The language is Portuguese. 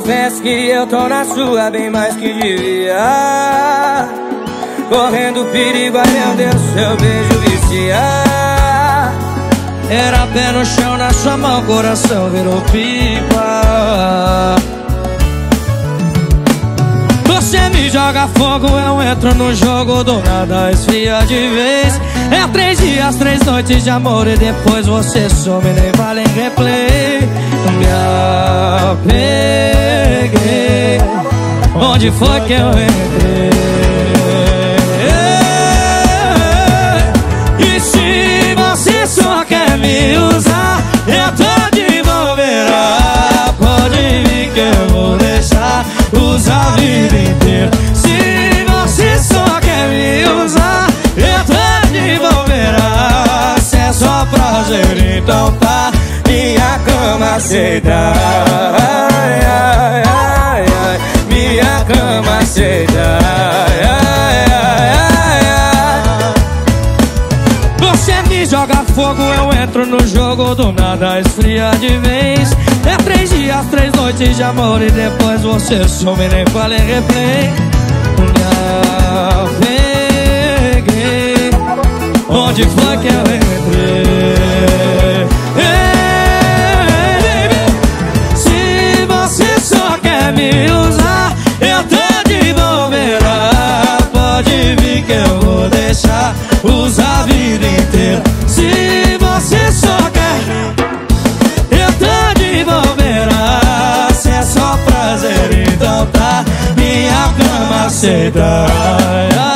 Confesso que eu tô na sua bem mais que devia, correndo perigo, ai meu Deus, seu beijo vicia. Era pé no chão, na sua mão, coração virou pipa. Você me joga fogo, eu entro no jogo, do nada esfria de vez. É 3 dias, 3 noites de amor e depois você some, nem vale em replay. Me apeguei, onde foi que eu entrei? E se você só quer me usar, eu tô de bobeira, pode vir que eu vou deixar usar a vida inteira. Se você só quer me usar, eu tô de bobeira, se é só prazer, então tá, minha cama aceita. Ai, ai, ai, ai, minha cama aceita. Ai, ai, ai, ai. Você me joga fogo, eu entro no jogo, do nada esfria de vez. É 3 dias, 3 noites de amor e depois você some, nem vale replay. Me apeguei, onde foi que eu entrei? Hey, baby, se você só quer me usar, eu tô de bobeira, pode vir que eu vou deixar usar a vida inteira. Se você só quer, é só prazer, então tá, minha cama aceita.